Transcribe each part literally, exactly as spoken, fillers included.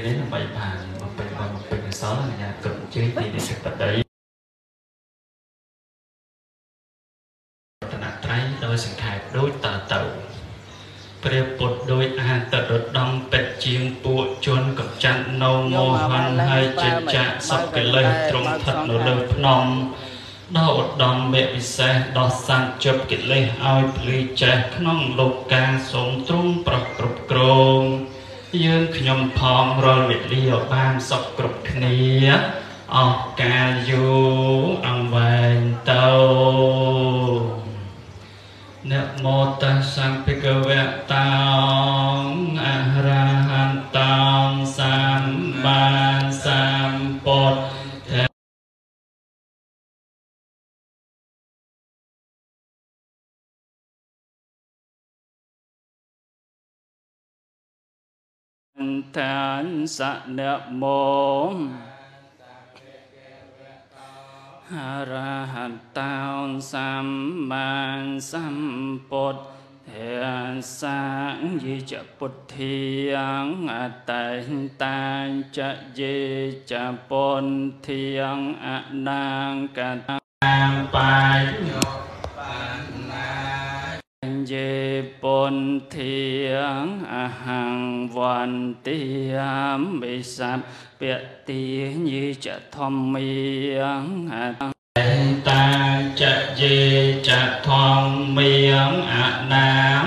đến là bảy bàn một bình và một bình sáu là nhà cực chơi thì để thực tập đấy đặt trái đôi sừng thải đôi tờ tẩu bề bột đôi hàn tờ đột đông bẹt chiên bùa chôn cặp chăn nâu mô hoan hai chân chạ sọc cái lơi trong thật nổ lơi nòng đau đòn mẹ bị xe đọt sang chụp cái lơi ao lì chè nòng lục càng sống trung bọc bọc cồnยืนขยมพองรอวิลีอบ้านสกรบเนียออกกาอยู่อังเวนเต้าเนโมตัสสะภิกขเวตังอะระหันตังสัมมาสัมพุทธะทานสะเนโมอะระหันตังสัมมาสัมพุทธัสสะยิจปุทธิยังอัตตันตัญจะยิจปุนทิยังอนังกัตตังปัญโยปัญนาเยปุนทิยังอหังวันติยามมิสัพเปติยิจธรรมียังอัตตังจะยิจธรรมียังอนัง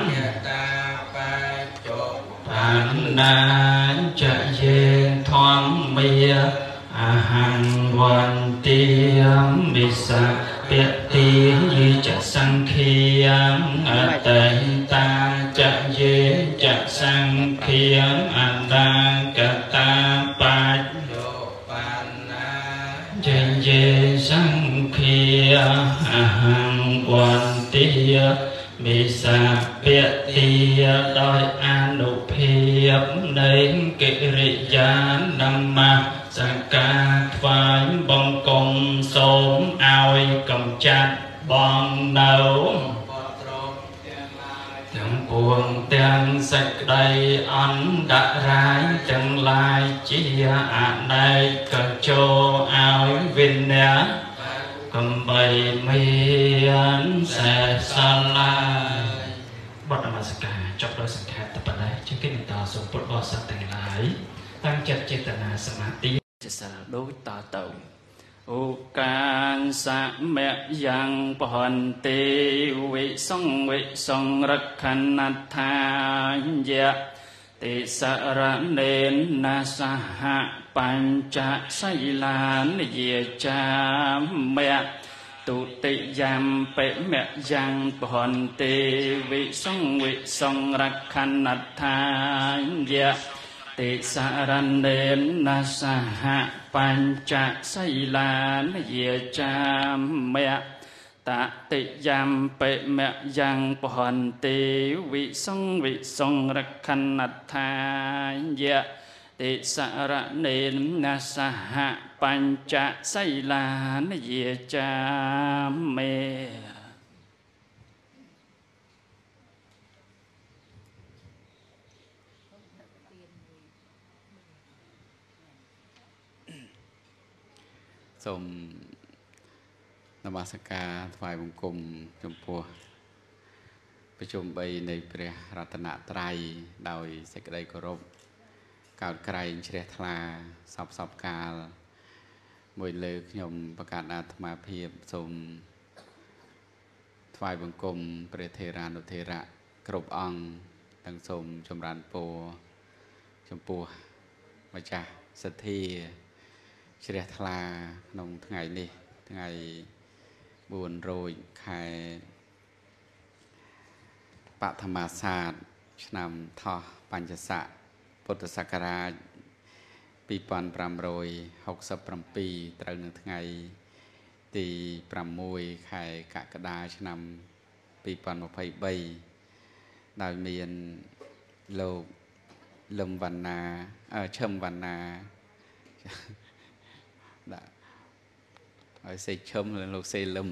ปัญนาจะยิธรรมีอหังวันติยามมิสัพเปติยิจสังคียังอัตตังจะยิจสังคียังอัตตังกัตตังปัจโยปันนาจะยิสังคียังอหังวันติยมิสัพเปติยโดยอนุเพียบในกิริยานัมมาสังฆาฝ่ายบองกงสมเอากำจัดบองเนาทั้งปวงทั้งสักใดอันดะร้ายทั้งลายจีอาในกระโจเอาวินเนื้อกำใบมีอันเสสลายบทนมัสการจบโดยสังฆาตปะได้จึงกินต่อสมปุตบอสัตแต่งหลายตั้งจัดเจตนาสมาธิจะสละด้วยตาเต่าอุกาสะเมยังปหันติวิสงวิสงรักขันนัทธายะติสระเนนนาสหะปัญจไสลานเยจามเมตุติยามเปเมยังปหันติวิสงวิสงรักขันนัทธายะติสารเนนนาสหะปัญจไสลานเยจามเมตติยามเปเมยังปหันติวิสงวิสงรักขันนัทธายะติสารเนนนาสหะปัญจไสลานเยจามเมสมนมัสการฝ่ายบุญกรมจมพัวประชุมไปในพระรัตนตรัยโดยเสกได้กรบกาวไกรเฉลทลาสอบสอบกาลมวยเลือกยมประกาศอาธมาเพียบสมฝ่ายบุญกรมเปรเทรานุเทระกรบอังตั้งสมชมรานโปจมพัวมาจากสถีเฉลี่ยทลาลงทั้งไงนี่ทั้งไงบุญโรยไข่ปฐมศาสตร์ชนำทอปัญจสะพุทธศักราชปีปอนปรำโรยหกสิบปรำปีตรึงทั้งไงตีปรำมวยไข่กะกระดาชนำปีปอนมาไพ่ใบดาวเมียนโลลมวันนาเออเชิมวันนาเสกชมหรือลูกเสลม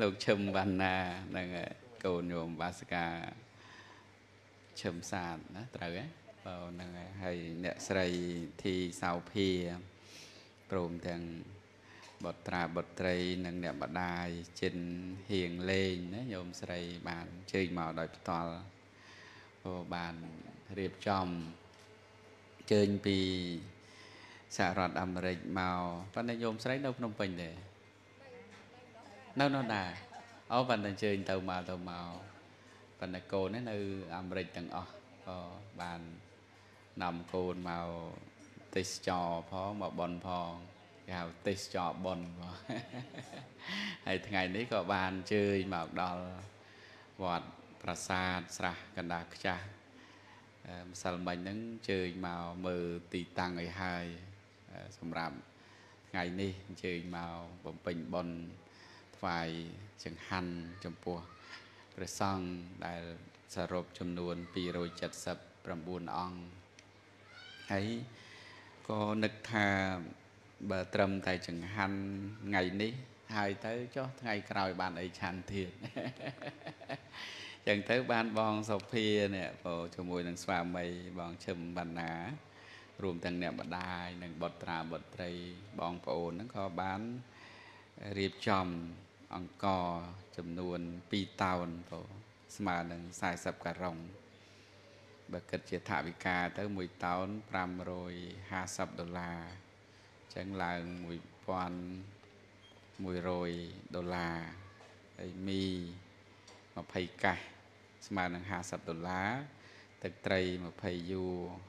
ลูกชมบรรณาดังเกิดโยมบาสกา เฉิมสารนะเต๋อเบาหนึ่งให้เนี่ยใส่ทีสาวเพียปรุงแตงบทตราบทไตรหนึ่งเนี่ยบดายจินเฮียงเลนนะโยมใส่บานเชิงหมอดอยตอลบานเรียบจอมเชิงปีสหรัฐอเมริกามาตอนนี้โยมใส่ดอกนมเป็นเลยน่าน่าได้เอาวันนั้นเชิงเตามาเตามาปัญโกนั่นคืออเมริกต่างอ๋อบานนำโกนมาติดจอพอมาบอลพองยาวติดจอบอลพอไอ้ทั้งไงนี้ก็บานเชยมาดอลวอดประสาทสระกันดาจ้าสารบัญนั้นเชยมามือตีตังไอ้ไฮสำหรับไงนี้เชยมาบอมเป็นบอลฝ่ายเชียงฮันจมปัวประสงค์ได้สรุปจำนวนปีโรยจัดสับประมูลองให้ก็นึกทาบะตรมแต่จังหันไงนี้หายเต้จ้ะไงกลายบ้านไอชันเทียนจังเต้บ้านบองสอบเพียเนี่ยพอชมวยนางสวามัยบองชมบรรณารวมทั้งเนี่ยบดได้หนึ่งบทตราบทไตรบองโปนนั่งขอบ้านเรียบจอมอังกอร์จำนวนปีเตาตัวสมาหนึ่งสายสับกระรองบักเกิดเจตาวิกาเท่ามวยเตาปรามโรยห้าสับดอลลาร์จังหลังมวยปอนมวยโรยดอลลาร์ไอมีมาไพกะสมาหนึ่งห้าสับดอลลาร์ตึกไตรมาไพยู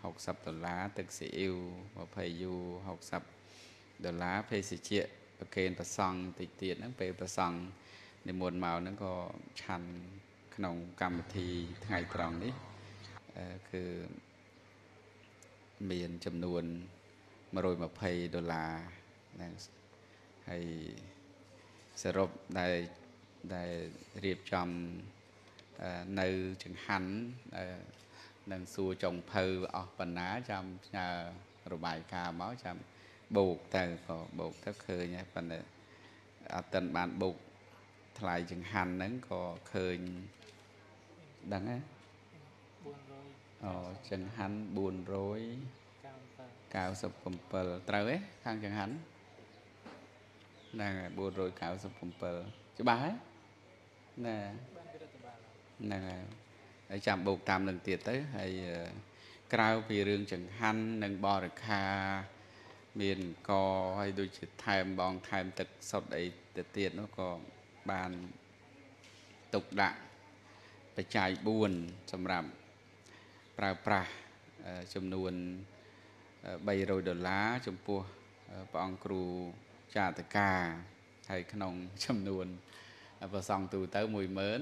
หกสับดอลลาร์ตึกซีอิวมาไพยูหกสับดอลลาร์เพสิเจโอเคประสังติดติดนั่งไปประสังในมวลเมานั่งก็ชันขนมกรรมทีไงตรองนี้คือมีจำนวนมาโรยมาเพย์ดอลลาร์ให้สรุปได้ได้เรียบจำในจังหันนังสูจงเพย์ออกปัญหาจำระบายกาเมาจำบุกแต่ก็บุกถ้าเคยเนี่ยปันเนี่ยตันบานบุกทลายจังหันนั้นก็เคยดังไงอ๋อจังหันบุญร้อยเก้าสิบปุ่มเปิลตราเอ๊ะข้างจังหันนั่งบุญร้อยเก้าสิบปุ่มเปิลจะบ้าน่ะนั่งไอ้จำบุกตามหนึ่งเตียtới ไอ้กล่าวพี่เรื่องจังหันหนึ่งบอร์คาเมียนก็ให้ดูจิตไทม์บองไทม์ตึกสดไอ้เตียนแล้วก็บานตกดักไปจ่ายบุญสำหรับปลาปลาจำนวนใบโรยดอลลาร์จมปัวปองครูจ่าตะกาให้ขนมจำนวนประสองตูเต้ามวยเมิน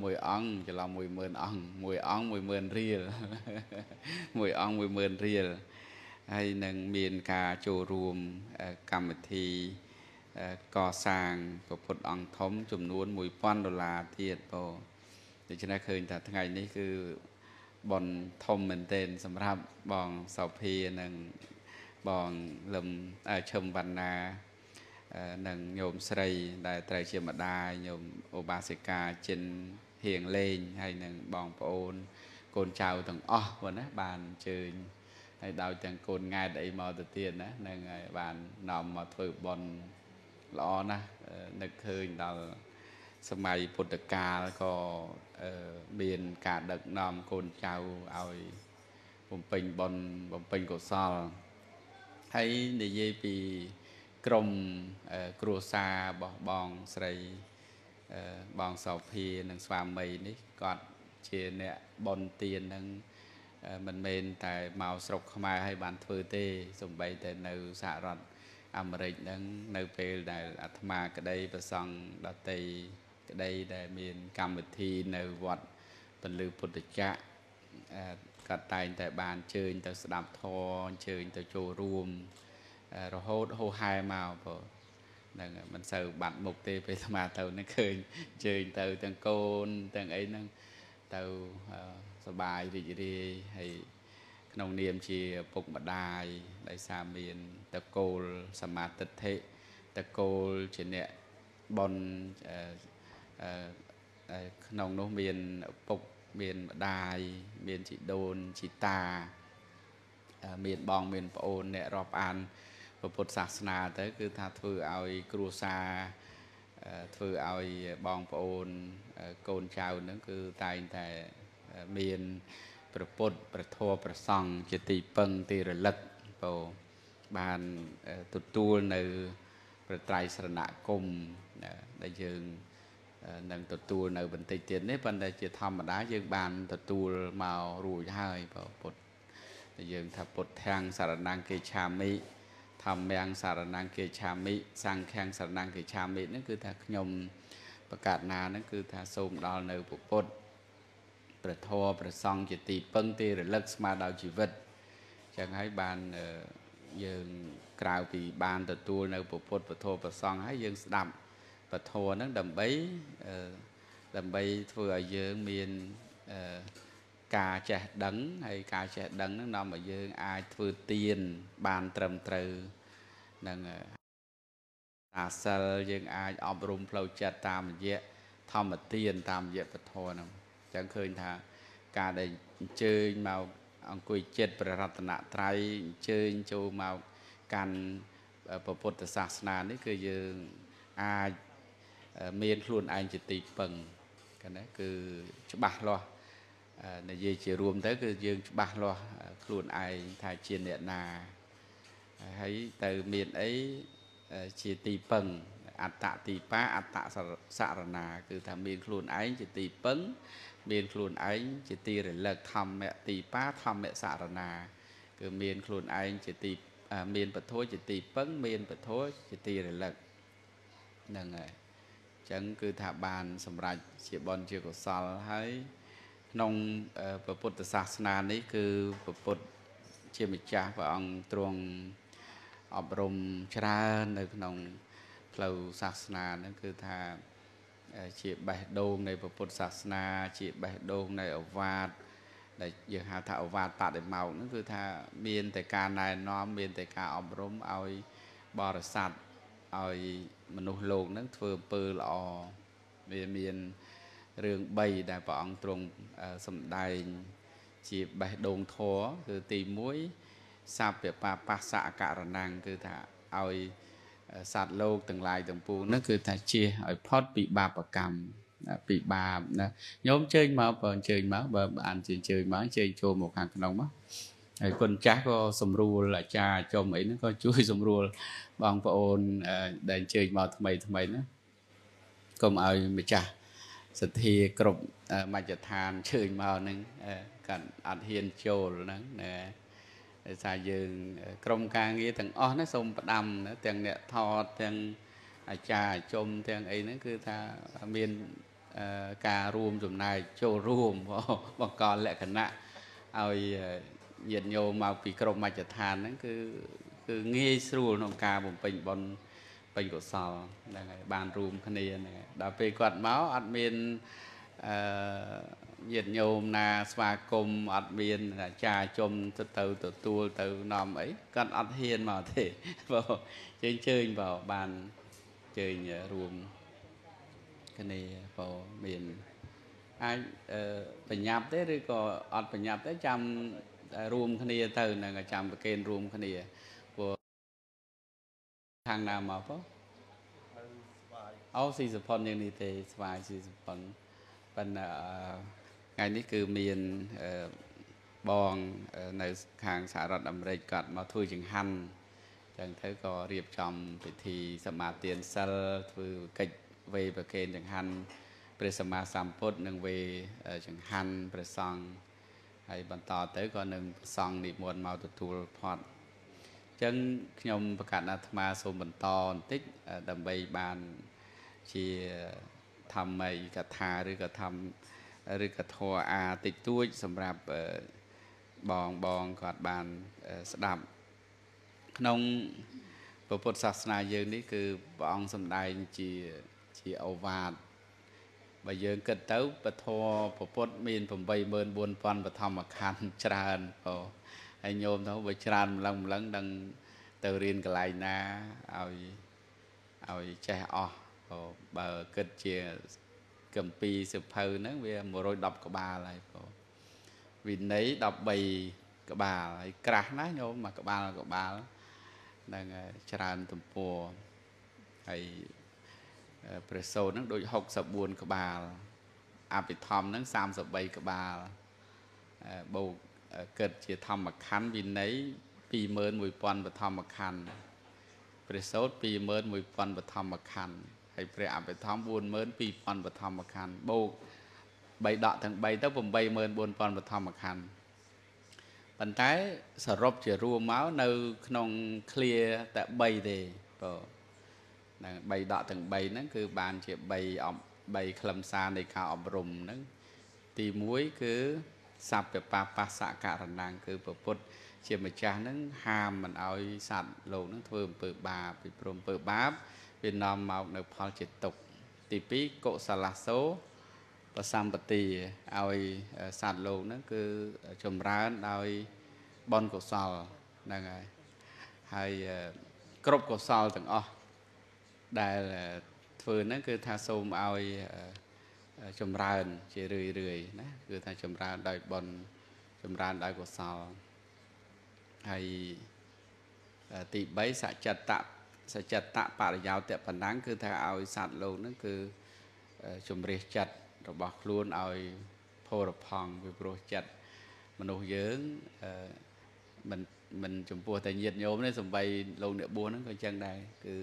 มวยอ่องจะเรามวยเมินอ่องมวยอ่องมวยเมินเรียลมวยอ่องมวยเมินเรียลให้หนึ่งเมียนกาโจรวมกรรมทีก่อสร้างกบพลองท้มจำนวนมวยป้อนดอลลาร์เทียดโปดิฉันเคยแต่ทั้งไงนี้คือบอลทมเหมือนเต้นสำหรับบองเสาเพียหนึ่งบองลมเชิมบรรณาหนึ่งโยมสรีได้ไตรเชียมดาโยมโอบาสิกาจินเฮียงเลนให้หนึ่งบองโปนโกนชาวต่างอ๋อวันนะบานเจยให้ดาวจังโกนง่ายได้มาตัวเตียนนะนั่งไงบ้านนอมมาฝึกบอลล้อนะนึกเคยตอนสมัยพุทธกาลก็เบียนกาดักนอมโกนเจ้าเอาผมเป็นบอลผมเป็นกศลให้ในเยปีกรมครัวซาบองใส่บองสาวพีนังสวามีนี่กอดเชียนเนี่ยบอลเตียนนังมันเมนแต่เมาสกขมาให้บันเทอเต้สมบัยแต่ในสหรัฐอเมริกนั้นในเปลได้อัตมาก็ได้ประสังดัตเตก็ได้ได้เมียนกรรมทีในวัดเป็นลือพุทธเจ้ากัดตายแต่บานเชิญแต่สดับทอนเชิญแต่โจรวมเราโหดโหหายเมาพอนั่นมันเสิร์ฟบัตรมุกเตไปสมาเตอนั่นเคยเชิญเตอตั้งโกนตั้งไอ้นั่นเตอสบายดีดีให้ขนมเนียมเชียปกบัดได้ได้สามีนตะโกลสมาติเทตะโกลเช่นเนี้ยบอลขนมโนเมียนปก เมียนดายเมียนจิโดนจิตาเมียนบองเมียนปอนเนี่ยรอบอันพระพุทธศาสนาแต่คือถ้าถือเอาครูซาถือเอาบองปอนโกนชาวนั่นคือตายแต่เมียนประพุทธประโทประซองจิตติปังตีระลึกโปบานตุตัวในประไตรสระกมได้ยืนหนึ่งตัวตัวในบันทึกเจนนี่เป็นได้จะทำมาได้ยืนบานตัวตัวมารูยให้เปล่าปดยืนถ้าปดแทงสารนังเกชามิทำแมงสารนังเกชามิสร้างแข่งสารนังเกชามินั่นคือถ้าขยมประกาศนานั่นคือถ้าสมดาวในปุปดประโทประซองจิตติปังตีหรือเลิกสมาดาวชีวิตจะให้บานยืนกล่าวปีบานตัวตัวในปุปดประโทประซองให้ยืนดำปะโทนั้นดำใบดำใบเฟื่อเยื่อเมียนกาแฉะดังให้กาแฉะดังนั้นนำมาเยื่อไอเฟื่อเตียนบานเติมเตยนั่งอาเซลเยื่อไออมรุมเปล่าจะตามเยะทำมาเตียนตามเยะปะโทนั่งจังเคยท่าการได้เจอมาอังกุยเจ็ดประรัตนาไตรเจอจูมาการประพุทธศาสนานี่คือเยื่อไอเมียนคลุนไอจิตติปังกันนะคือฉบับล้อในเยจีรวมแต่คือยืนฉบับล้อคลุนไอทายเชียนเดนาให้แต่เมียนไอจิตติปังอัตตะติปะอัตตะสารนาคือทำเมียนคลุนไอจิตติปังเมียนคลุนไอจิตติหรือเลิกทำแม่ติปะทำแม่สารนาคือเมียนคลุนไอจิตติเมียนปะโทจิตติปังเมียนปะโทจิตติหรือเลิกนั่นไงฉันคือถาบานสำหรับเชียบอลเชียกศลให้นองประพุทธศาสนานี้คือประพุทธเชียมิจฉาพระองค์ตรวงอบรมชราในพนองเปล่าศาสนานั่นคือถาเชียบใบโดงในประพุทธศาสนาเชียบใบโดงในอวาดในยังหาถาอวาดตัดเด็ดเมานั่นคือถาเมียนแต่การนายน้อมเมียนแต่การอบรมเอาบริษัทเอามนุษย์โลกนั่งเฟื่องเปลืออเมียนเมียนเรื่องใบได้พระองค์ตรงสมได้จีบใบโดงโถคือตีมุ้ยซาเปียปาปัสสะการนังคือถ้าเอาสัตว์โลกต่างหลายต่างปูนั่นคือถ้าเชี่ยเอาพอดปีบาปกรรมปีบาปนะย้อมเชยมาเปิดเชยมาเปิดอ่านเชยเชยมาเชยโจมหมวกหางขนมมาไอ้คนจ้าก็สมรู้ละจ้าจมไอ้นั่นก็ช่วยสมรู้บางพระองค์เดินเชิญมาทำไมทำไมนะก็มาเอาไม่จ้าสัตยกรบมาจะทานเชิญมาหนึ่งการอัดเฮียนโจลนั่นนะสายยืนกรมการงี้ทั้งอ๋อนั่นสมประดมนะทั้งเนี่ยทอทั้งจ้าจมทั้งไอ้นั่นคือถ้าเมียนการรวมจุ่มนายโจรวมเพราะบางกรแหละคณะเอาเหยียดโยมาปีกรมมาจัดทานนั่นคือคืองี้สู้นองกาผมเป็นบอลเป็นกุศลยังไงบานรูมคะแนนยังไงดาวไปกวาดเมาส์อัดเมียนเหยียดโยมนาสวากรมอัดเมียนจ่าจมตัวเต่าตัวตัวเต่านอมไอ้กันอัดเฮียนมาเถอะบ่เชิญเชิญบ่บานเชิญรวมคะแนนบ่เมียนไอ้ปัญญาเต้หรือก็อัดปัญญาเต้จำรวมคณีเตอร์นั่งจำประเกณฑ์รวมคณีพวกทางนามเอาปะเอาสี่สิบปอนยังนี่เตะสบายสี่สิบปอนเป็นไงนี่คือเมียนบองในทางสหรัฐอเมริกามาทุยจึงหันจังเธอก็เรียบจำพิธีสมาเตียนเซลฟือกิจเวประเกณฑ์จึงหันเปรสมาสามพจน์หนึ่งเวจึงหันเปรซองให้บรรดาเต๋อก่อนหนึ่งซองนิมนต์มาตุทูลพอดจังยมประกาศอาตมาสมบรรดาติดดำใบบานเชียทำไม่กระทาหรือกระทำหรือกระทออาติดตู้สำหรับบองบองกอดบานสดับขนมประพุทธศาสนาเยอะนี่คือบองสำได้เชียเชียเอาวาดบางอย่างเกิดเต้าปะทอปะพดมีนผมใบเมินบนฟันปะทำมาคันชราญพอไอโยมเขาไปชราญลังลังดังเตอรีนกันไรนะเอาเอาใจอ่อพอเกิดเชียเกิ กัมปีสืบเพลนั้นเวียมรดกกบาอะไรก็วินัยดอกใบกบาอะไรกระนั้นโยมมากบาลกบาลนั่งชราตุ่มปัวไอเปรโซนั้นโดยหกสับบุญกบาลอาปิธรรมนั้นสามสับใบกบาลโบเกิดจะทำมาคันวินัยปีเมินมวยปอนมาทำมาคันเปรโซปีเมินมวยปอนมาทำมาคันไอ้เปรียบไปทำบุญเมินปีปอนประทำมาคันโบกใบดอกทั้งใบถ้าผมใบเมินบนปอนประทำมาคันปัจจัยสรบจะรัวม้าวในขนมเคลียแต่ใบเดียวใบดอกทั้งใบนั้นคือบานเฉียบใบออกใบคลำซาในข่าวอบรมนั้นตีมุ้ยคือสับแบบปาปัสสะการนางคือประพุทธเฉียบมาจานั้นหามมันเอาสัตว์โลนั้นเพิ่มเปิดบาปเพิ่มเปิดบาปเป็นนามเอาในพอจิตตกตีปีโกสลาโซประสัมปตีเอาศาสตร์โลนั่นคือชมร้านเอาบอลโกสลนั่นไงให้ครบโกสลถึงอ๋อได้ฝืนนั่นคือทาโซมเอาชมร้านเฉยเรื่อยๆนะคือทางชมร้านได้บอลชมร้านได้โกสลให้ตีใบสัจจตับสัจจตะปารยาวแต่ปัญนังคือถ้าเอาสัตว์ลงนั่นคือชมเรียจัดเราบอกล้วนเอาโพรพองวิปโรจัดมนุษย์เยิ้งมันมันชมพัวแต่เย็นโยมในสมัยลงเนื้อบัวนั่นก็จังได้คือ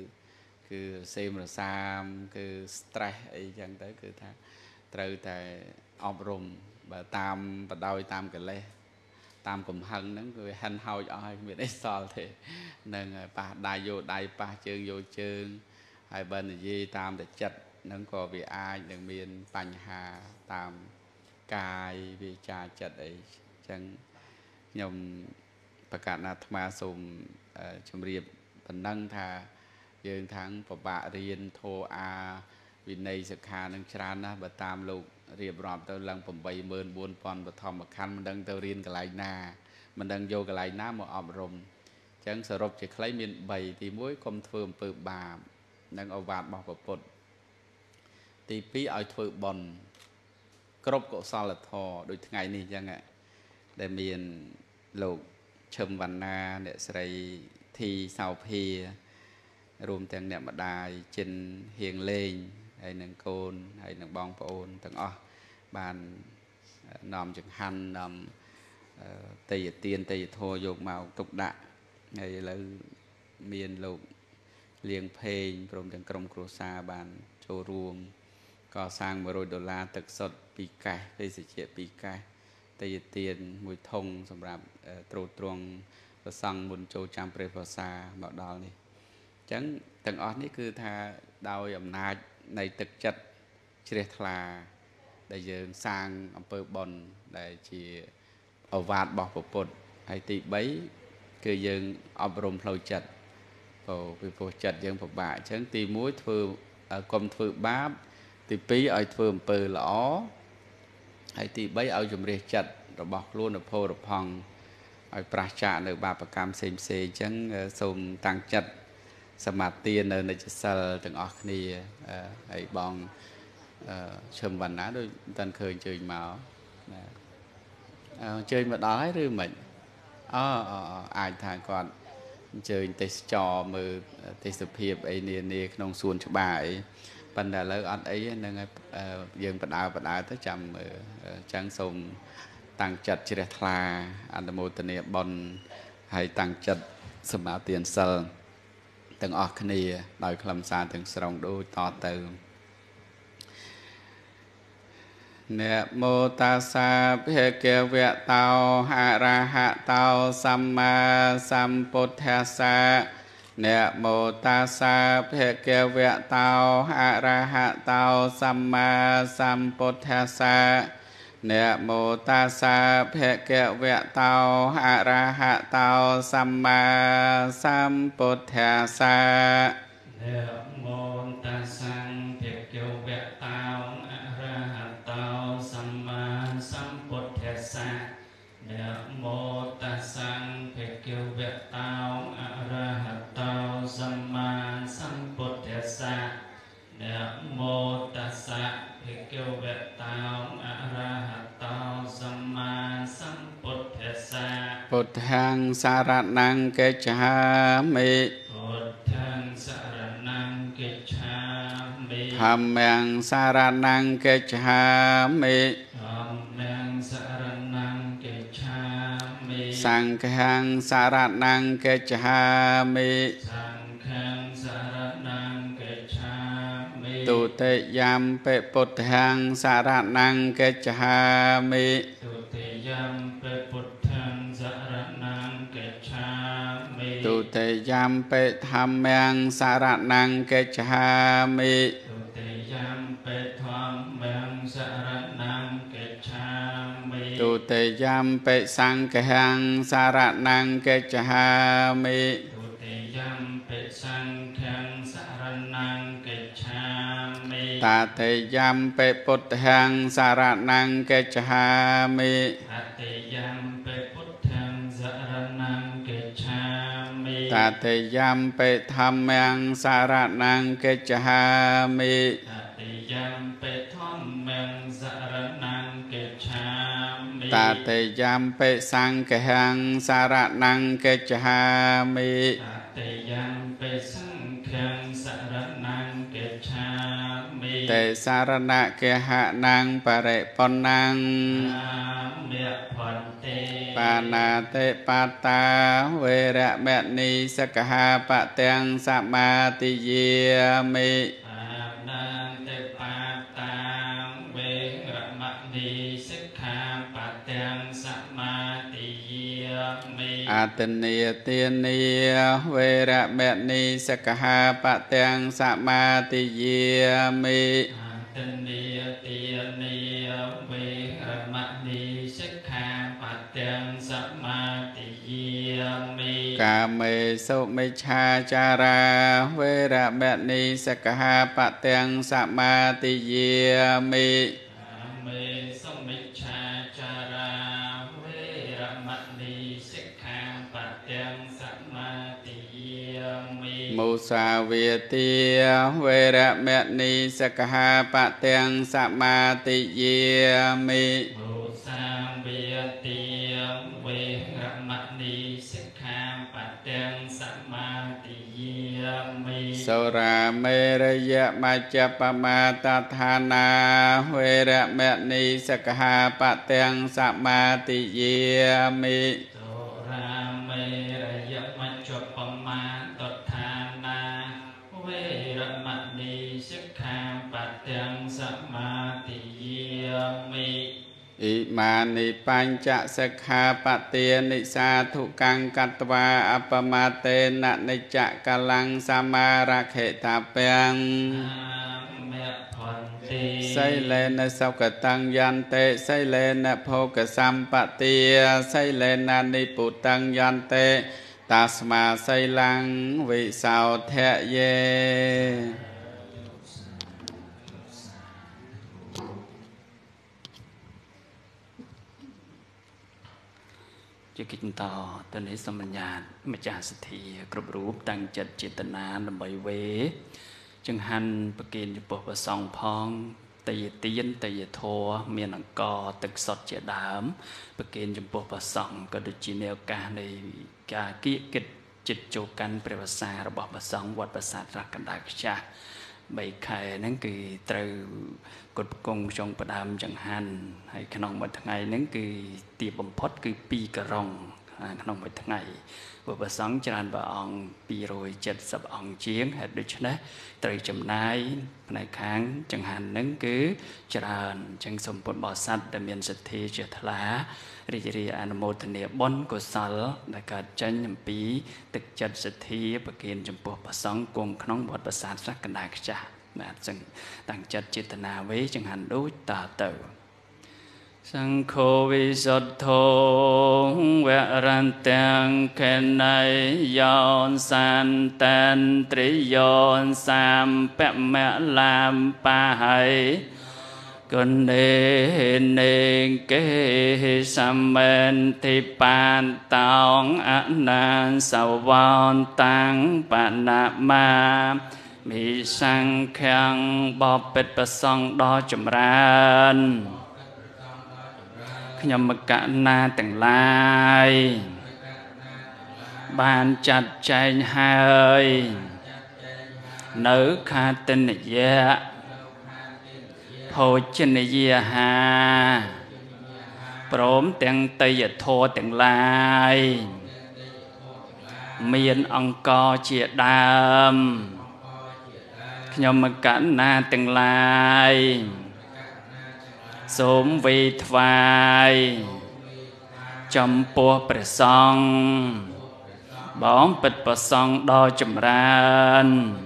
คือเซมหรือซามคือสไตร์ไอ้จังได้คือถ้าเตยแต่อบรมแบบตามปัดดาวตามกันเลยตามกลุ่มหันนั้นคือหันเฮาอย่างไรเหมือนไอ้ซอลเถอะนั่งป่าได้โยได้ป่าเชิงโยเชิงไอ้บันยีตามแต่จัดนั่งก็วิอาอย่างเมียนปัญหาตามกายวิจารจัดไอ้จังยมประกาศนาธมาสมชมเรียบปันนั่งทาเยิงทั้งปะปะเรียนโทอาวินัยศึกษานังชรานะบัดตามลูกเรียบรอบตัวหลังผมใบเมินบวนปอนปฐมคันมันดังเตรียนกลายนามันดังโยกลายน้ำมาอบรมจังสรบจะคล้ายมีใบตีมุ้ยคมเฟิร์มเปิดบาปดังอวบาดบอกประปดตีปีเอาเฟิร์มบอลครบก็สาละทอโดยทั้งไงนี่จังไงได้มีนโลกเชิมวันนาเนี่ยใส่ทีสาวเพียรวมทั้งเนี่ยมาได้เจนเฮียงเลงไอ้หนังโกนไอ้หนังบองปะโอนต่างอ๋อบานนอมจังหันนอมเตยเตียนเตยโทโยกเมาตกดะไอ้แล้วเมียนลูกเลี้ยงเพลงรวมจังกรมครัวซาบานโชว์รวมก่อสร้างมรดกดอลลาร์ตึกสดปีไก่เตยเสียปีไก่เตยเตียนมวยทงสำหรับตรูตรวงประสังบุญโจจามเปรพซาบอกดอลนี่จังต่างอ๋อนี่คือทาดาวอำนาจในตึกจัดเชลทลาได้เยินสร้างอำเภอบอนได้จีอวาดบอกประปดไอติใบคือเยินอบรมเราจัดโอ้ไปโปรจัดเยินผบะฉันตีมุ้ยถือกลมถือบ้าตีปีไอถือเปิดละอ๋อไอติใบเอาจมเรียจัดเราบอกล้วนเราโพเราพองไอประชาในบาปกรรมเซมเซจังส่งต่างจัดสมาธิเนินในจิตเซลถึงออกนี่ไอ้บองเชิมวันนะโดยตอนเคยเจอมาเจอมาได้หรือไม่อ๋ออ่านทางก่อนเจอติดจอมือติดสเปียบไอ้เนี่ยเนี่ยขนมส่วนฉบับไอ้ปัญหาเลิกอันไอ้นั่นยังปัญหาปัญหาถ้าจำจังส่งต่างจัดจิตทลาอันโมตเนียบอนให้ต่างจัดสมาธิเซลตั้งออกคณีโดยคลำสารตั้งสรงดูต่อเติมเนโมตัสสะภะคะวะโตอะระหะโตสัมมาสัมพุทธัสสะเนโมตัสสะภะคะวะโตอะระหะโตสัมมาสัมพุทธัสสะเนโมตัสสะภะคะวะโตอะระหะโตสัมมาสัมพุทธัสสะเนโมตัสสะภะคะวะโตอะระหะโตสัมมาสัมพุทธัสสะเนโมตัสสะภะคะวะโตอะระหะโตสัมมาสัมพุทธัสสะเนโมตัสสะภะคะ พุทธังสารนังเกจฉามิพุทธังสารนังเกจฉามิธัมมังสารนังเกจฉามิธัมมังสารนังเกจฉามิสังฆังสารนังเกจฉามิสังฆังสารนังเกจฉามิตุเตยัมเปพุทธังสารนังเกจฉามิตุเตยัมเปพุทธังสารนังเกจฉามิตุเตยัมเปธัมมังสารนังเกจฉามิตุเตยัมเปธัมมังสารนังเกจฉามิตุเตยัมเปสังฆังสารนังเกจฉามิตุเตยัมเปสังฆังสารนังเกจฉามิตาเตยัมเปพุทธังสารนังเกจฉามิตาเตยัมเปพุทธังสารนังเกจฉามิตาเตยัมเปธัมมังสารนังเกจฉามิตาเตยัมเปธัมมังสารนังเกจฉามิตาเตยัมเปสังฆังสารนังเกจฉามิตาเตยัมเปสังฆังสารนังเกจฉามิเตสารณะเกหะนังปะเรปนังเมพันเตปานาเตปาตาเวระเมณีสกหาปะเตียงสมาติเยมิอานันเตปาตาเวระเมณีสกหาปะเตียงสมาติเยมิอาตเนียเตเนียเวระเมณีสกหาปะเตียงสมาติเยมิอาตเนียเตเนียเวระเมณีสกหาปะเตียงสมาติเยมิกามเมสุมิชาจาราเวระเมณีสกหาปะเตียงสมาติเยมิกามเมสุมิชาจาราเวระเมณีสกหาปะเตียงสมาติเยมิมุสาเวตีเวระเมณีสกหาปะเตียงสมาติเยมิมุสาเวตีเวระเมณีสกหาปะเตียงสมาติเยมิสุราเมรยะมัจจปมาตทานาเวระเมณีสกหาปะเตียงสมาติเยมิสุราเมรยะมัจจปมาตทานาเวระเมณีสกหาปะเตียงสมาติเยมิอิมานิปัญจสขาปะเตียนิสาธุกังกัตวาอัปมาเตนะนิจักกลังสมาระเขตาเปียงไซเลนะสักตังยันเตไซเลนะโพกสัมปะเตียไซเลนะนิปุตังยันเตตัสมาไซลังวิสาวแทเยจะกินต่อตอนนี้สมัญญาเมจาสถีกรุบรูปตั้งจัดเจตนาลำใบเวจังหันประกินจะปวดสองพองตีเตียนตีโทเมียนกอตึกสดเจดามประกินจะปวดสองก็ดูจีเนลกาในกาเกียกิจจิตโจกันเปรวสาระบอบสองวัดประสาทรักกันได้ใช่ใบไข่นั่นคือตรูกฎกงจงประดามจังหันให้ขนมบัดไงนั่นคือตีบมพดคือปีกระรองขนมบัดไงบทประสังจานบะองปีโรยเจ็ดสับองเชียงเหตุด้วยชนะตรีจำนายในครั้งจังหันนั่นคือจานจังสมบูรณ์บอสัตดำเนินสถิเจตลาริจรีอนุโมทเนียบอนกุศลในการจันยมปีตึกจัดสถิประเกณฑ์จำปวดประสังกงขนมบัดประสาทรักกันได้จ้าจังตั้งจัดเจตนาไว้จังหันดูตาเต๋อสังโฆวิสุทโธเวรันเตียงเขนายยอนสันเตนตริยอนสามแปะแมะลามปะไหกุนเนเนเกสัมเมนทิปานตองอนันสวรตังปะนามามีสังเขียงบอบเป็ดประสงดอจมรานขยมกะนาแต่งลาย bàn chặt chanh hai ơi nữ kha tinh dạ phổ chân dạ hà prom tiếng tây thô tiếng lai miền ông co chia đam nhóm mà cả na tiếng lai sốm vị vai chấm po bờ sông bóng bật bờ sông đo chấm ran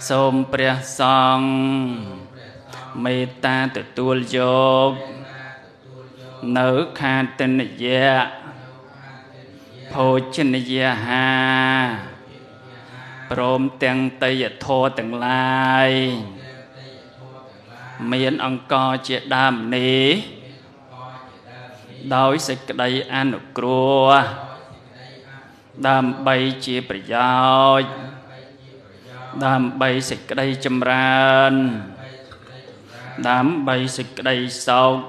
sôm bờ sông mê ta tự tuôn dốc nữ kha tinh dạ phổ chân dạ hà prom tiếng tây thô tiếng lai miền ông co chia đam ní đói sạch đầy ăn cua đam bay chia bờ dao đam bay sạch đầy châm ran đam bay sạch đầy sâu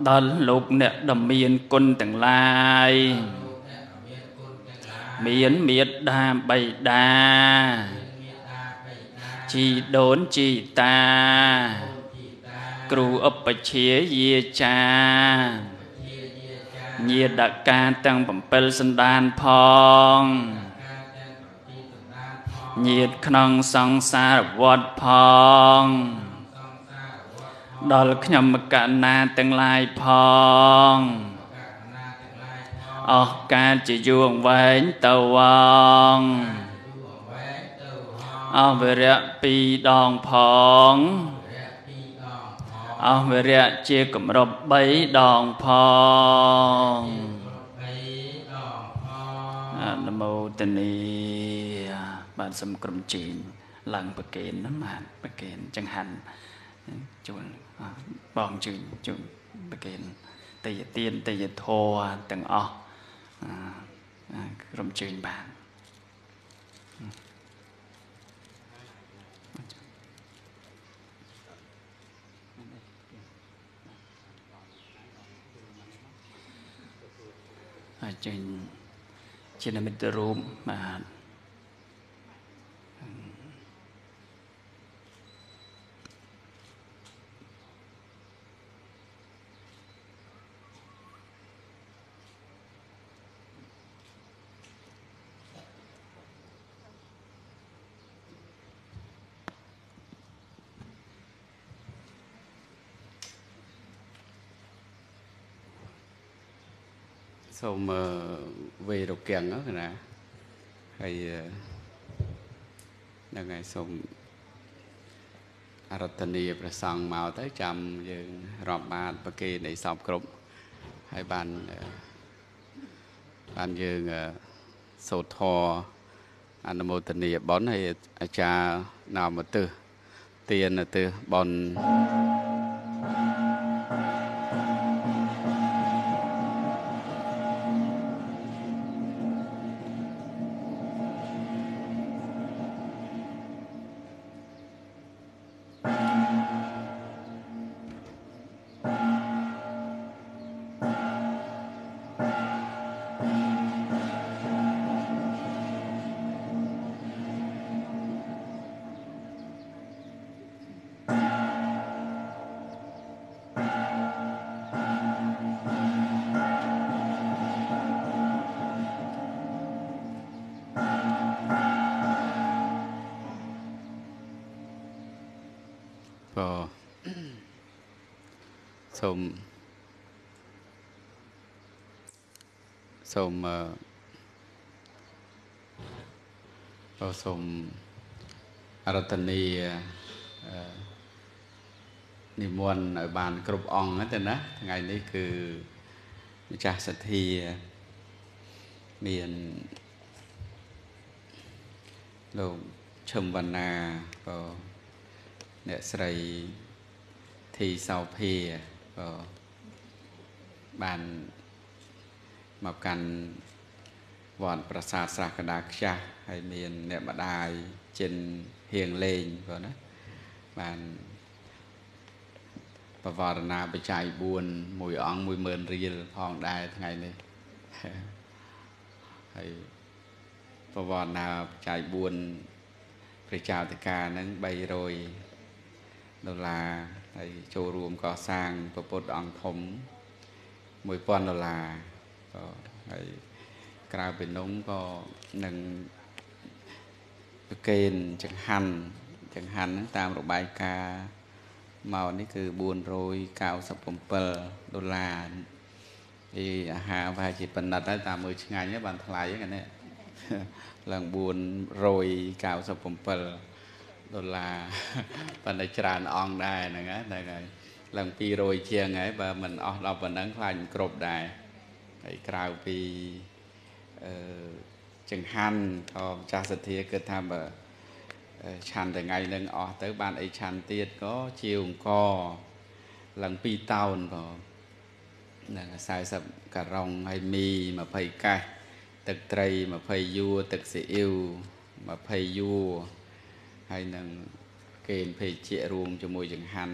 đan lục nè đầm miền côn tầng lai miền miệt đa bay đa chỉ đốn chỉ ta cừu ấp chế ye cha ye đặc ca tăng bẩm pel san đan phong ye khăn song sa vọt phong đòi nhầm cả na tăng lai phong ọc ca chỉ duồng vén tàu vong ảo về rẽ pi đòn phong ảo về rẽ chia cẩm rập bấy đòn phong nam mô tịnh ni bản sâm cầm chín làng bậc kiến lắm hẳn bậc kiến chẳng hẳn chuồng bòn chuồng chuồng bậc kiến tây tiên tây thô tầng o cầm chín bản trên trên là mình tự rôm mà sau mà về đầu kèn đó nè, hay là ngày sau Aratani và sang màu tới chạm giờ rọp bàn và kia để sọc cột, hay bàn bàn giờ sầu thò Anamotani bón hay cha nào mà từ tiền là từ bòn sôm sôm bao sôm Arataniนิมนต์บานกรุบองนั่นเองนะไงนี่คือวิชาสัตทีเมียนหลวงชมวรรณาก็เนี่ยใส่ทีเสาเพียบานมาการวอนประสาทสากดาชาให้เมียนเนบดายเจนเฮียงเลงก็นะบานประวารณาไปใจบุญมวยอ่องมวยเมินรีลพองได้ทั้งไงนี่ ให้ภาวนาใจบุญประชาธิการนั้นใบโรยดอลลาร์ให้โชว์รวมก่อสร้างประปดองถมมวยปอนดอลลาร์ก็ให้กลายเป็นน้องก็หนึ่งเกณฑ์จังหันจังหันนั้นตามระบายกาเมานี่คือบุญโรยกาวสับผมเปิลดอลลาร์อีอาหารภาจิปันนัดได้ตามมือช่างงานเนี่ยบันทลายอย่างนี้หลังบุญโรยกาวสับผมเปิลดอลลาร์ปัญจรานอองได้นะงั้นได้ไงหลังปีโรยเชียงไงบ่เหมือนออกเราปันนั้นคลายกรบได้ไอ้กราวปีจังหันก็ชาสเทียเกิดทำแบบชันแต่ไงหนึ่งออกแต่บ้านไอ้ชันเตี้ยก็เชียวก็หลังปีเต่าก็นั่นก็ใส่สับกระรองให้มีมาเพยไก่ตึกไตรมาเพยยูตึกเสียวมาเพยยูให้นั่งเกณฑ์เพยเจียรวมจมูกจังหัน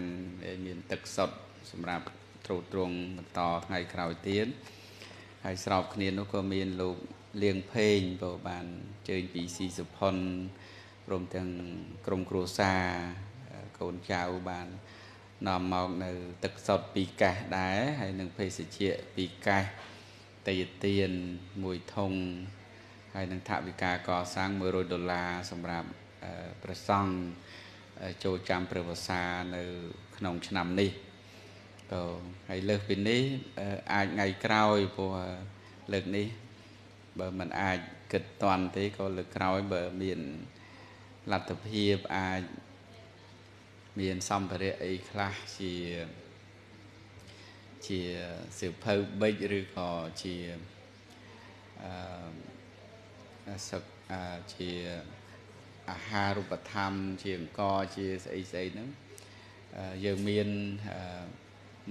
มีตึกสดสำหรับตรวจตรงต่อไงคราวเตี้ยให้สอบคะแนนนกก็มีลูกเลี้ยงเพลงโบบานเจริญปีสีสุพรรณรวมถึงกรมครัวซาโกนชาวบานนำมองในตึกสดปีกะได้ให้หนึ่งเพลเสียปีกะตีเตียนมวยทงให้หนึ่งทวิกาก่อสร้างมวยโรยดอลลาร์สำหรับประซองโจจามประวัติศาสตร์ในขนมฉน้ำนี่ก็ให้เลิกเป็นนี้อาจไงกล้าวพอเลิกนี้เบอร์มันอาจเกิดตอนที่ก็เลิกกล้าวเบอร์เมียนหลักทพีบอาจเมียนซ้ำไปได้อีกคลาสเชียเชียสืบเพิ่มไปหรือก็เชียสักเชียอาหารุปธรรมเชียงก็เชียไอไซนั้นยังเมียน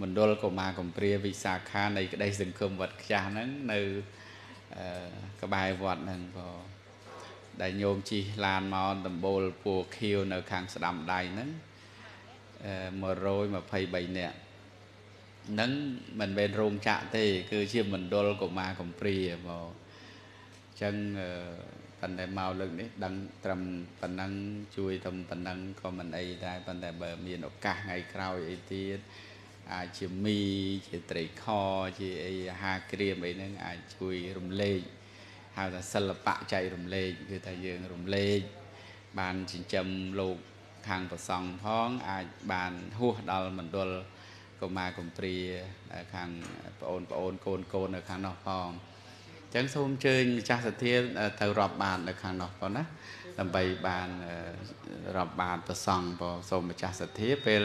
มันโดนก็มาของเปรียวิสาขาในก็ได้สังคมวัดจานั้นในกระบายวัดนั้นก็ได้โยมจีลานมาดัมโบลปูคิวในคางสะดำได้นั้นมาโรยมาไฟใบเนี่ยนั้นมันเป็นโรงจะเตคือเชื่อมันโดนก็มาของเปรียบจังปันได้เมาเรื่องนี้ดังตรำปันนั้นช่วยทำปันนั้นก็มันไอได้ปันได้เบอร์มีนอกกะไงคราวไอทีอาจจะมีจะตรีคอจะหาเกลียมไปนั่งอาจช่วยรุมเล่ยหาแต่สลับปะใจรุมเล่ยคือแต่ยังรุมเล่ยบานจินจำลูกทางประสองพ้องอาจบานหัวดอลมันดอลก็มากุมตรีทางโอนโอนโกนโกนในทางนอกพองจังส้มเชยชาสเทียนเธอรอบบานในทางนอกพอนะลำใบบานรอบบานประสองพอส้มชาสเทียเป็น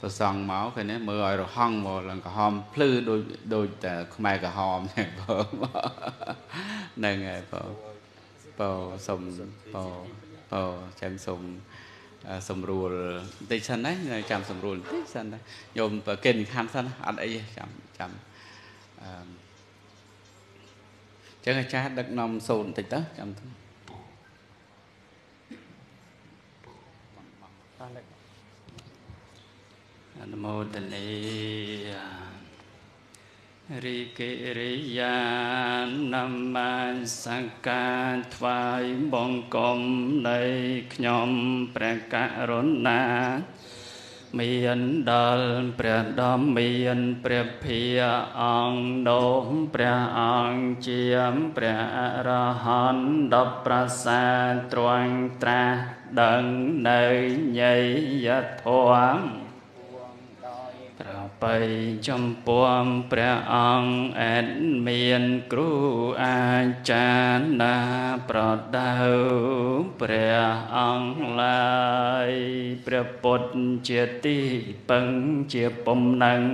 ประซองหมอคนนี้มืออ่อยเราห้องหมดแล้วก็หอมพลื้อโดยโดยแต่ทำไมก็หอมเนี่ยพอนั่นไงพอพอสมพอพอจังสมสมรูลติชันนะจำสมรูลติชันนะโยมไปเก่งขันซะนะอันไอ้จำจำจังไอ้ชาดักนมสูนติดตั้งจำทั้งอนุโมทนาริเกริยานามัสการถวายบังคมในขยมประกาศรณนาเมียนดลเปรียดอมเมียนเปรียบเพียอังโดมเปรียอังเจียมเปรียระหันดับประสาตรวงตราดังในใหญ่ยะทวงไปจำปวงพระองค์เอ็นเมียนครูอาจารย์นาประดาวพระองค์ลายพระพุทธเจติปังเจปมนัง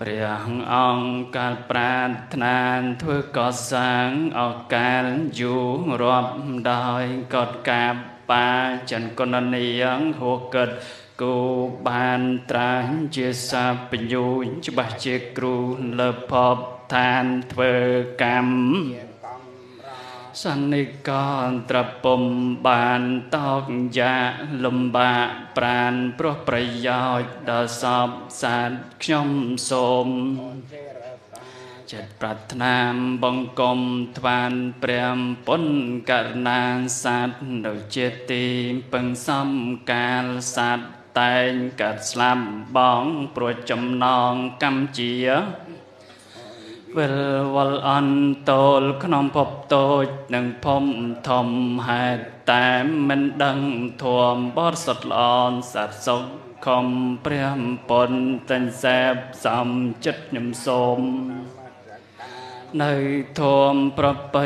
พระองค์การปรารถนาเพื่อก่อสร้างออกการอยู่รอบดอยกอดกาปาจันกนเนียงหัวเกิดกูบานตรังเจสาปิญญูจบเจกรูเลพบทานเทกรรมสันนิกรตรปมบานตอกยาลมบาปราณเพราะประโยชน์ดาสอบสารขยมสม จัดปรารถนาบงกรมทวารเปรียมปนการนานสัตว์ดอกเจตีปังซ้ำการสัตว์แต่งกัดสลับบ้องปวดจมนองกำเจียเวลวันอันโตลขนมพบโตหนึ่งพมทมหายแต่มันดังทวมบอดสดลอนสัตว์สกคมเปรียมปนตันแสบสำจัดหนุ่มสมในทวมประไป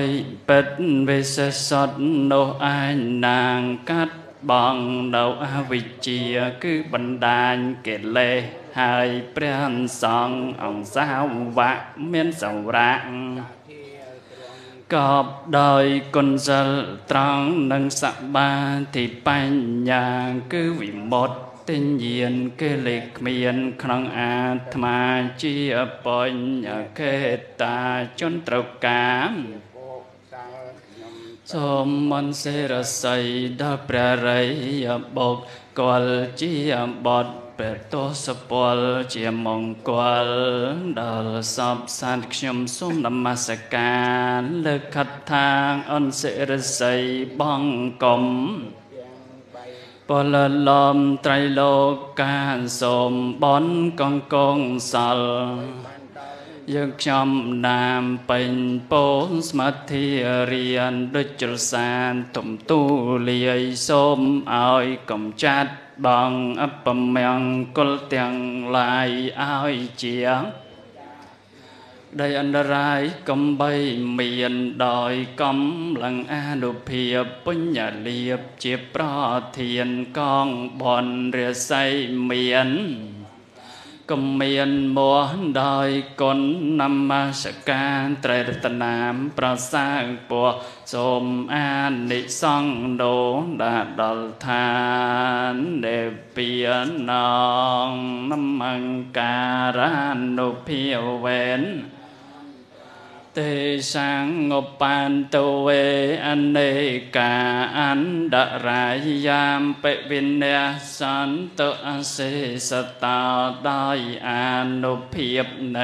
เป็ดเวสสดโนอายนางกัดบังดาวอวิเชียคือบันดาลเกลเลหายเปรียนสององสาววะเมียนสาวรักกอบโดยคนจะตรังนังสับบาที่ปัญญาคือวิมดเต็นเย็นเกลิกเมียนครั้งอาธมาจีอปัญญาเกตาจนตรกามสมมันเสรใสดาประไรยบกกอลจีอบดเปิดโตสปอลจีมงกอลดาลสับสันชมสุมนมัสการเลิกขัดทางอันเสรใสบังกลมปลลมไตรโลกาสมบอนกองกองสัลยึกจำนามเป็นโพสมาธิเรียนดุจสารถมตุเลียสมอ้อยกมจัดบังอัปเมียงกลเตียงลายอ้อยเจียงได้อันตรายกำใบเมียนดอยกำหลังอาดุเพียบปุญญาเลียบเจียบประเทียนกองบอนเรือใสเมียนกำเมียนมัวดอยกนนำมาสการไตรรัตนามประสาปัวสมอานิสองโดดาดลทานเดเปียนองนำมังการานดุเพียวเวนเตสังงปานตเวอันเนกาอันดรายยามเปวินเนสันตอาเสสตาได้อานุเพียบใน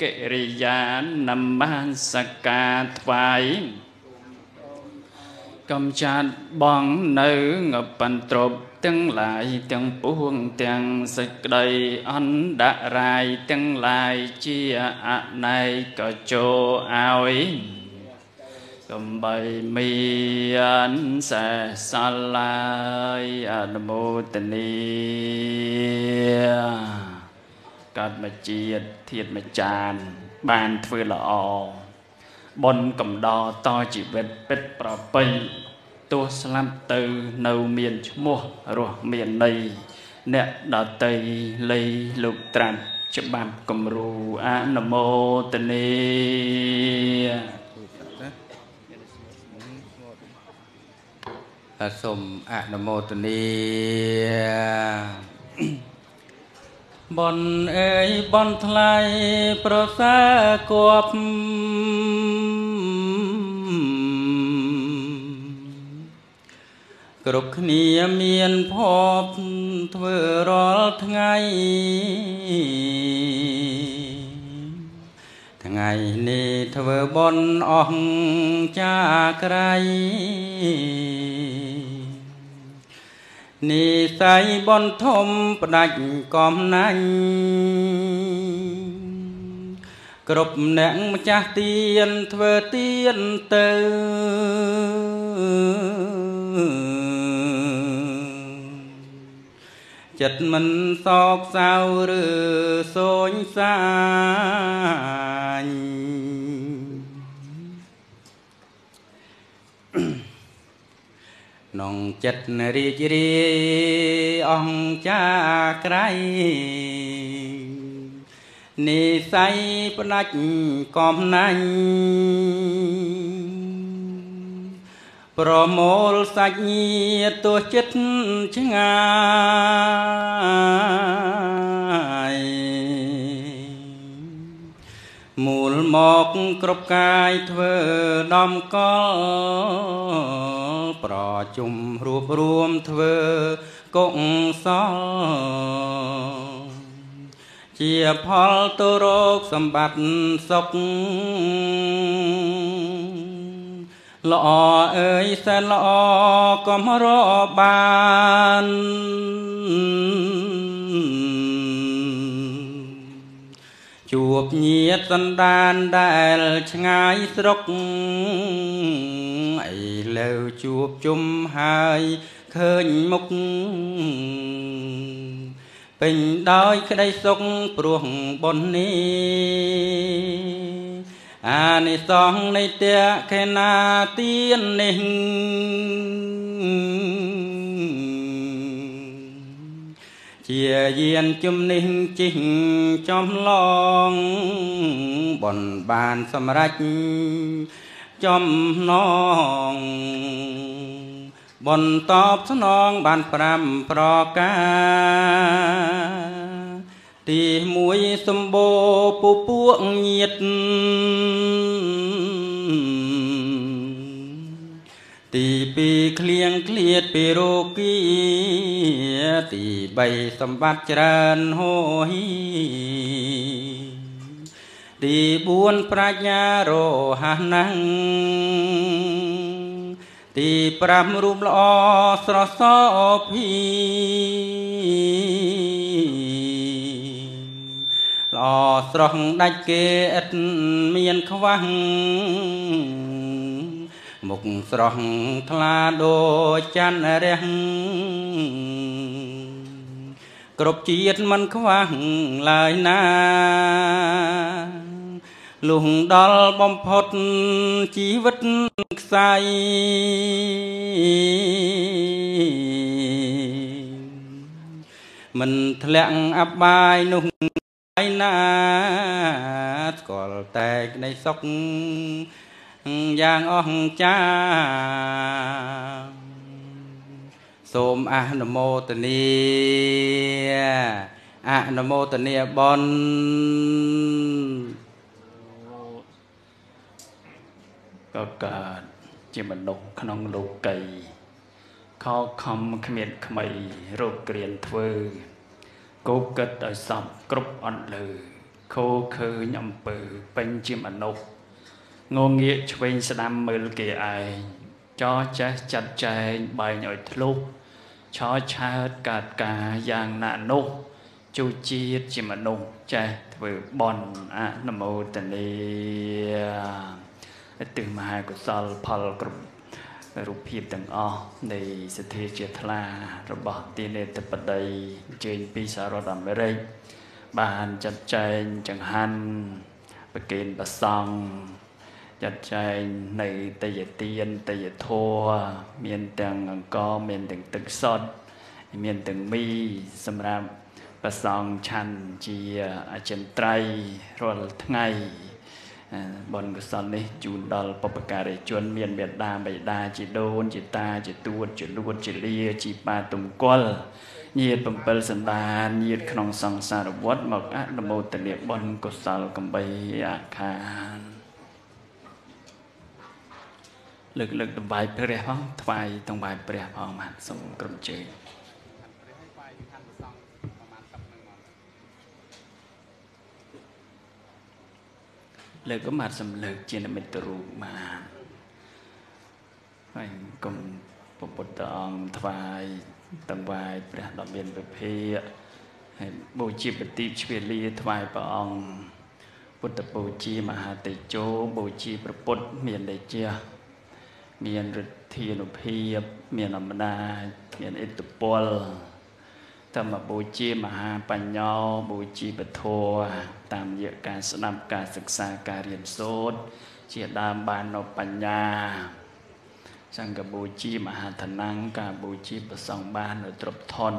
กิริยานำมาสกาดไว้กำจัดบ้องเนื้องปันตรบตั้งหลายตั้งปวงตั้งสักใดอันดารายตั้งหลายเชียอันในก็โจเอาอินกำใบมีอันเสสลายอันโมตนีการมาเจียดเทียดมาจานบานเฟื่อละอบนกำดอต่อจีเวทเป็ดปราปีตัวสลัมตือเนาเมียนชั่วโมรัวเมียนในเนตดาตีลีลูกตรันฉบับกมรูอะนโมตเนสมอะนโมตเนบนเอ๋ยบนทลายประสากบกรุกนีเมียนพบเถื่อรอทั้งไงทั้งไงนี่เถื่อบนอ่องจากไรนี่ใส่บนทมประดับกอมนั่งกรุบแดงมาจากเตียนเถื่อเตียนเตือจัดมันซอกเศร้าหรือโศนสายน้องจัดนรีจรีอ่องจากไรนิสัยปนัดกอมนั่งโปรโมลสักยีตัวจิตช่างายมูลหมอกกรบกายเธอดอมก็ปรอจุมรวบรวมเธอกงซ้อ เจียพอลตัวโรคสมบัติศกหล่อเอ๋ยแสนหล่อก็มารอบานจูบเงียดสันดานได้ชงายสรกไอ้เล่าจูบจุ่มหายเคยมุกเป็นดอยก็ได้สงปลวงบนนี้อาในสองในเตียแค่นาเตียนหนึ่งเจียเยียนจุมหนึ่งจิงจอมลองบนบานสมรักจอมนองบนตอบสนองบานพรำปรกาตีมวยสมโบปูปวงเงียดตีปีเคลียงเคลียดปีโรกีตีใบสมบัติเจริญโหยตีบุญปราญญาโรหานังตีปรำรูปละอสระสอบพีละอสระได้เกตเมียนขวังมุกสระทลาโดจันเรียงกรบจีดมันขวังลายนาลุงดอลบอมพดชีวิตใสมันแถลงอับบายนุ่งไอนาก่อแตกในซอกยางอ่องจ้าสมอนุโมทนีอนุโมทนีบอนก็การเจมนกขนองโลกไก่ข้าวคำเขม็ดขมัยโรคเกลียนเทอกุกกระต่ายสับกรุบอันเลยโคคือยำปืนเป็นเจมนกงงเงี้ยชเวนสนามมือเกไอจอแจจัดใจใบหน่อยทลุช้อชาติกาดกาอย่างหนานกจูจีเจมนกใจเทอบอนอะนโมตเนียตื่นมาหากสารพัลกรุบรูปพิบต่างอ้อในสถิติทลาระบาดตีเนตปฏิเจนปีสารดำไปเลยบานจัดใจจังหันประเกณฑ์ประสังจัดใจในตะเยเตียนตะเยทัวเมียนต่างก็เมียนต่างตึกสดเมียนต่างมีสำหรับประสังชันเจียอาจารย์ไตรรอดทั้งไงบอลกุศลนี่จูนดอลปปกาได้จวนเมียนเบียดดาใบดาจิโดนจิตาจิตูดจิลูดจิเลียจิปาตุงกลเยียดปัมเปิลสันดานเยียดขนมสังสารวัตรหมอกอัตโมตเนียบอลกุศลกัมใบอาคารเลิกเลิกตบายเปรียบพ้องทวายตบายเปรียบพ้องมันสมกลุ่มเจเลยก็มาสำเร็จเจนเมตรูมาไอ้กรมปปตองทวายตังวายประดมเบียนประเพะให้บูชีปฏิชเวลีทวายปองพุทธบูชีมหาเตโจบูชีประปดเมียนเดเจียเมียนฤทธิอนุเพียบเมียนอมนาเมียนอิตุปอลธรรมบูชีมหาปัญญาบูชีปโทตามเยอะการสนับการศึกษาการเรียนโสดเจียดามบานอปัญญาสังกบูชีมหาธนังกาบูชีประสองบ้านโดยตรบทน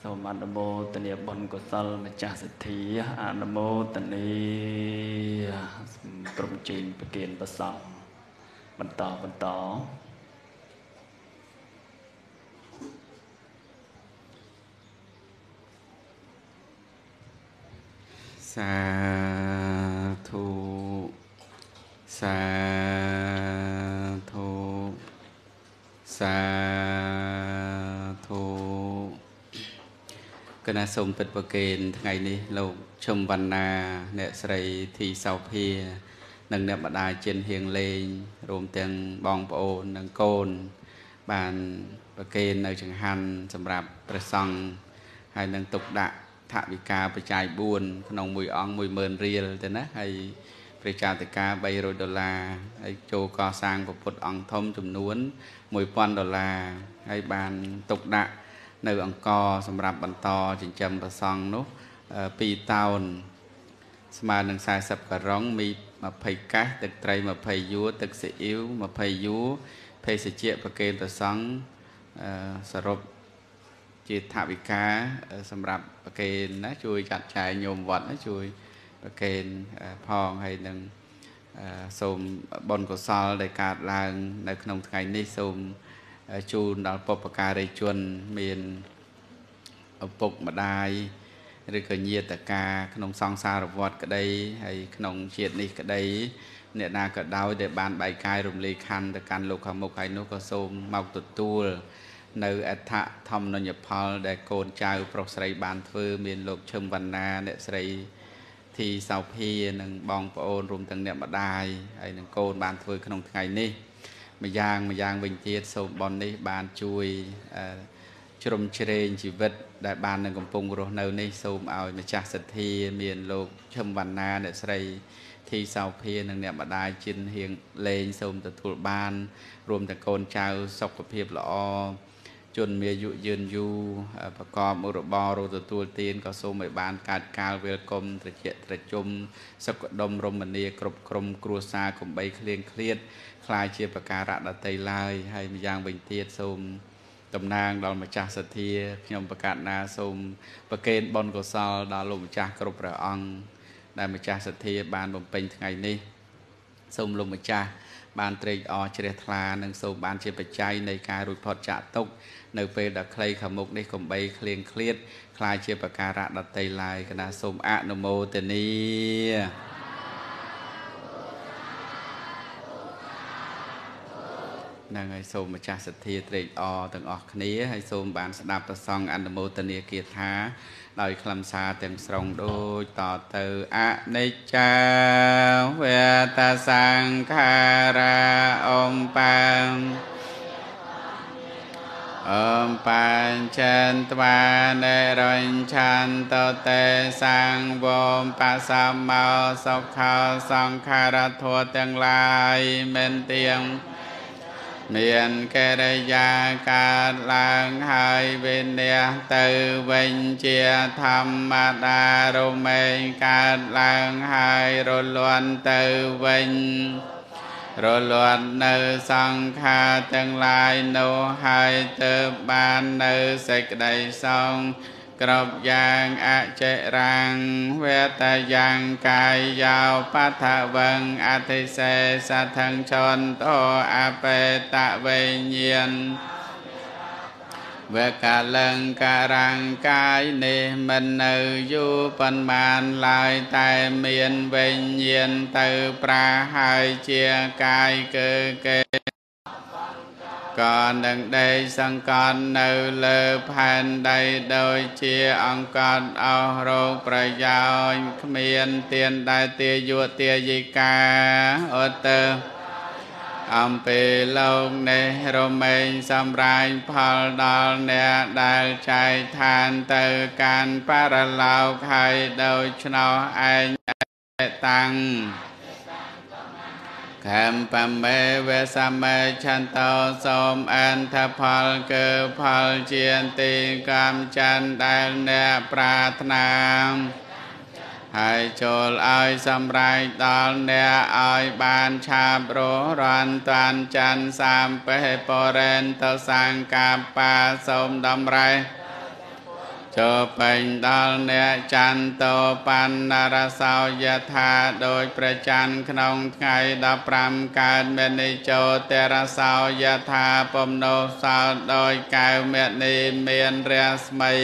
สมาดโมตเนียบนกุศลมจาสิทธิอานโมตเนียกรมจีนประเกณฑ์ประสองบรรต่อบรรต่อสาธุสาธุสาธุ ก็น่าสมเป็นประเกณฑ์ทั้งไงนี้เราชมวันนาเนสไรทีสาวเพียหนึ่งเนี่ยบรรดาเจนเฮียงเลงรวมเตียงบองโปนนังโกนบานประเกณฑ์ในจังหันสำหรับประสังให้นังตกดะทวิกาประจายบุญขนมมวยอ่องมวยเมินเรียลแต่นะให้ประชาติกาใบโรดอลลาร์ให้โจกอสร้างประพฤติอ่องทมจุ่มน้วนมวยปอนดอลลาร์ให้บานตกดะในอังกอร์สำหรับบรรทอจินจำประซองนุปีเตาสมาหนังสายสับกระร้องมีมาไผ่กั๊กตึกไตรมาไผ่ยูตึกเสียอิวมาไผ่ยูไผ่เสียเจี๊ยบประเกณฑ์ประซองสรุปจิตถาวิกาสำหรับประเกณฑ์นะช่วยจัดจ่ายโยมวัดนะช่วยประเกณฑ์พองให้หนึ่งสมบนกุศลในการลางในขนมไก่ในสมจูนดาวปปการได้ชวนเมียนปกมาได้หรือเกิดเยียตกาขนมซองซาลวอดก็ได้ให้ขนมเชียดนี่ก็ได้เนื้อนาก็ดาวเด็บบานใบกายรวมเลยคันแต่การโลกขมุกไข่นกกระโซมมาตุดตัวในอัฐธรรมนยพอลได้โกนใจโปรสไรบานเฟื่อเมียนโลกเชิมวันนาเนสไรทีสาวพีนังบองปอนรวมทั้งเนื้อมาได้ไอ้นังโกนบานเฟื่อขนมไข่นี่มายางมายางวิญเทียสบอลในบานช่วยชมเชริญชีวิตได้บานในกำปงโรนในสมเอามาจากสัตทีเมียนโลกชมวันนาเนสไรที่สาวเพียนเนี่ยมาได้จินเฮียงเลนสมตะทุบานรวมแต่โกนชาวศกเพียบหล่อจนเมียยุยืนยูประกอบอุรบอโรตตัวตีนก็สมัยบานการกาเวลกลมตะเจตะจมสกดมรมณีกรบกรมกลัวซาขมใบเคลียงเครียดคลายเชียประการะไตลายให้มียางเบ่งเทียดสมตำนางดอนมาจากสเทียพยมประกาศนาสมประเกณฑ์บอลกศลดาวลมจากกรบระอังได้มาจากสเทียบานบมเป็นไงนี่สมลมจากบานเตรอเจริญทลานังสมบานเชียปัจจัยในการรุดพอจะตกในเปรดักใครขมุกในขมใบเคลียงเครียดคลายเชียประการะไตลายคณะสมอนุโมทนีนางไอโซมจากสถีตรีออต่างออกนี้ไอโซมบานสดาประซองอันโมตเนียเกียรติลอยคลำซาเต็มสรงโดยต่อเตออะในเจ้าเวตาสังคาราอมปังอมปัญเชนตวาในรอนชันโตเตสังวมปัสสามะสกขาวสังคารทัวเตียงลายเมนเตียงเมียนแกรยาการลางหายเวนเดียตือเวนเจียธรรมดาโรเมนการลางหายรลวนตือเวนรลวนเนสังฆาจังลายโนหายเติบบานเนเสกใดทรงกรอบยางอเจรังเวตายางกายยาวปัทวังอธิเสสะทังชนโตอเปตะเวเยียนเวกาลังการังกายเนมันเนยูปันมานลายแต่เมียนเวเยียนตือปราหายเจียกายเกเกก่อนหนึ่งได้สังกัดในเลือพันใดโดยเชี่ยองค์การเอาโรคประยายเมียนเตียนได้เตียยุเตียยิกาอเตออัมเปโลกในโรเมนสำรายพอลดอลเนได้ใจทานเตอการปาราลาวใครโดยชนเอาไอตังธรรมปัมเมเวสัมเมชันโตสมอันทพลเกิดพลเจียนติกรรมจันไดเนปราธนามให้โจลไอสำไรตอนเนไอบานชาบโรรันตานจันสามเปโปเรนตสังกาปาสมดำไรโจเป็นดอลเนจันโตปันนารสาวยธาโดยประจันขนงไงดับปรามการเมนิโจเตระสาวยธาปมโนสาวโดยกายเมนิเมียนเรสมัย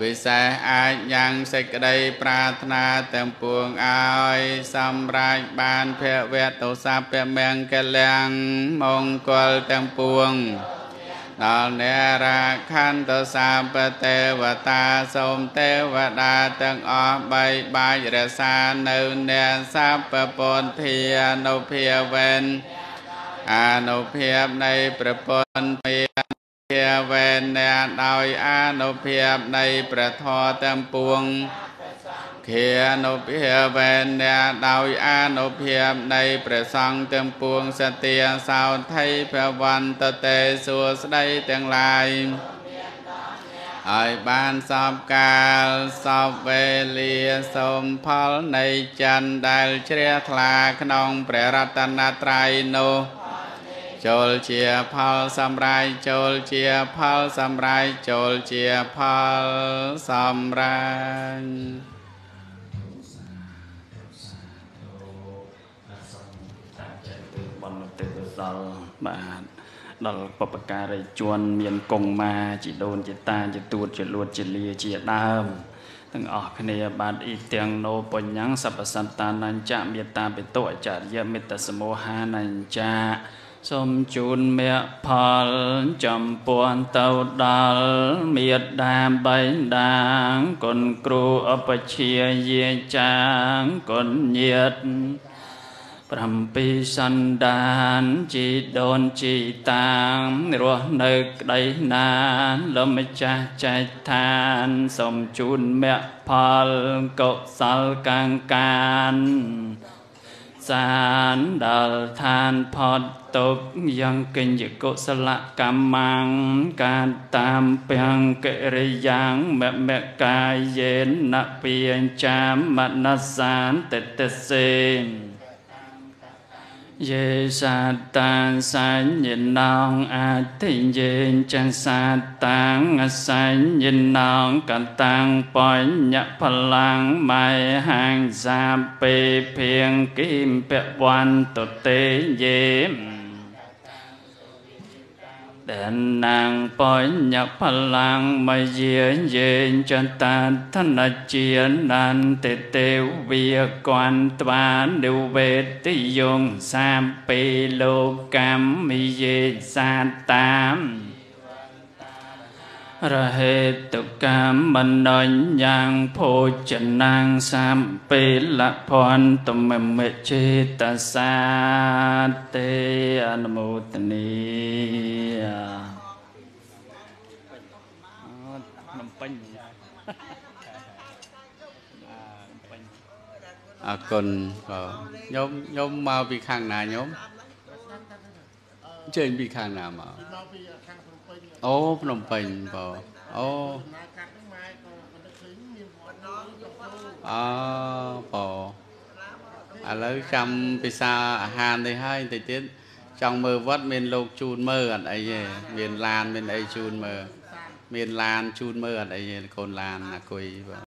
วิสัยอาจยังสิกได้ปรารถนาเต็มปวงอายสำราญบานเพเวตุสัพเพเมงกะแลงมงคลเต็มปวง เราเนรัคันตุสามปเทวตาสมเทวดาตั้งออกใบบายเรศาเนืองเนรสัพปนเพียโนเพียเวนอนุเพียบในประปนเพียเพียเวนเนรดอยอนุเพียบในประทอตั้งปวงเขียนุเพียเวนเนรดอยอนุเพียบในประสังตั้งปวงสเตียสาวไทยพระวันตะเตสุสไดตั้งลายไอ้บ้านสอบการสอบเวลีสมพลในจันได้เชื่อทลาขนองเปรัตนาไตรโนโจลเชียพลสำไรโจลเชียพลสำไรโจลเชียพลสำไรบนเตอสลมาเราปปการะจวนเมียนกงมาจิโดนจิตาจิตูดจิลวดจิลีจิตาหมตั้งออกเนียบาดอีเตียงโนปยังสัพสันตานัญจะเมตตาเป็นตัวจารยะเมตตาสมุหานัญจะสมจูนเมียพลจำปวนเต้าดาลเมียดาใบดางกนครูอปเชียเยจางกนเยียดพรำปีสันดานจีโดนจีตามรัวเนกไดนานลมจ่าใจทานสมจูนเมฆพลกศลกลางการสารดาลทานพอตบยังกินจิกศลกรรมังการตามเพียงเกริยังเมฆเมฆกายเย็นนับเพียงจามมณสารเตเตเสเยสาตานสัญญนองอาทิเยนจันสาตังสัญญนองกันตังปัญญพลังไม่ห่างสาเปเพียงกิมเปวันตเตเยเดินนางปอยหยับพลังมาเยือนเย็นจันตาท่านเจียนนันเตเตวีกวนตวานเดวเวติยงสามปีโลกรรมมีเยสาตามระเหตุกรรมมันนอนยังโพชนางสามปีละพรตมเมจิตาสาเตอนุโมทนีอาคนก็ยมยมมาปีข้างหน้ายมเชิญปีข้างหน้ามาโอ้พนมเปญเปล่าโอ้อ๋อเปล่าอะไรจำไปซาอาหารได้ให้แต่เด็ดจังมือวัดเมนโลกจูนเมื่ออะไรเงี้ยเมนลานเมนไอจูนเมื่อเมนลานจูนเมื่ออะไรเงี้ยคนลานนะคุย